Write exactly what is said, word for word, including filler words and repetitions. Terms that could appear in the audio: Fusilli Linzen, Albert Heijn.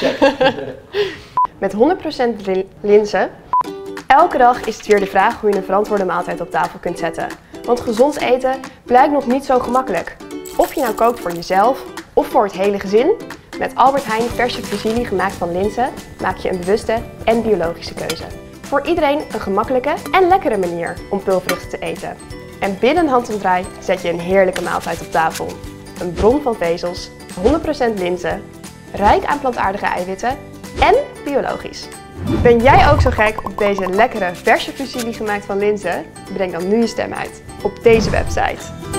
check. Met honderd procent linzen. Elke dag is het weer de vraag hoe je een verantwoorde maaltijd op tafel kunt zetten. Want gezond eten blijkt nog niet zo gemakkelijk. Of je nou kookt voor jezelf of voor het hele gezin. Met Albert Heijn verse fusilli gemaakt van linzen maak je een bewuste en biologische keuze. Voor iedereen een gemakkelijke en lekkere manier om pulvruchten te eten. En binnen een handomdraai zet je een heerlijke maaltijd op tafel. Een bron van vezels, honderd procent linzen, rijk aan plantaardige eiwitten en biologisch. Ben jij ook zo gek op deze lekkere verse fusilli gemaakt van linzen? Breng dan nu je stem uit op deze website.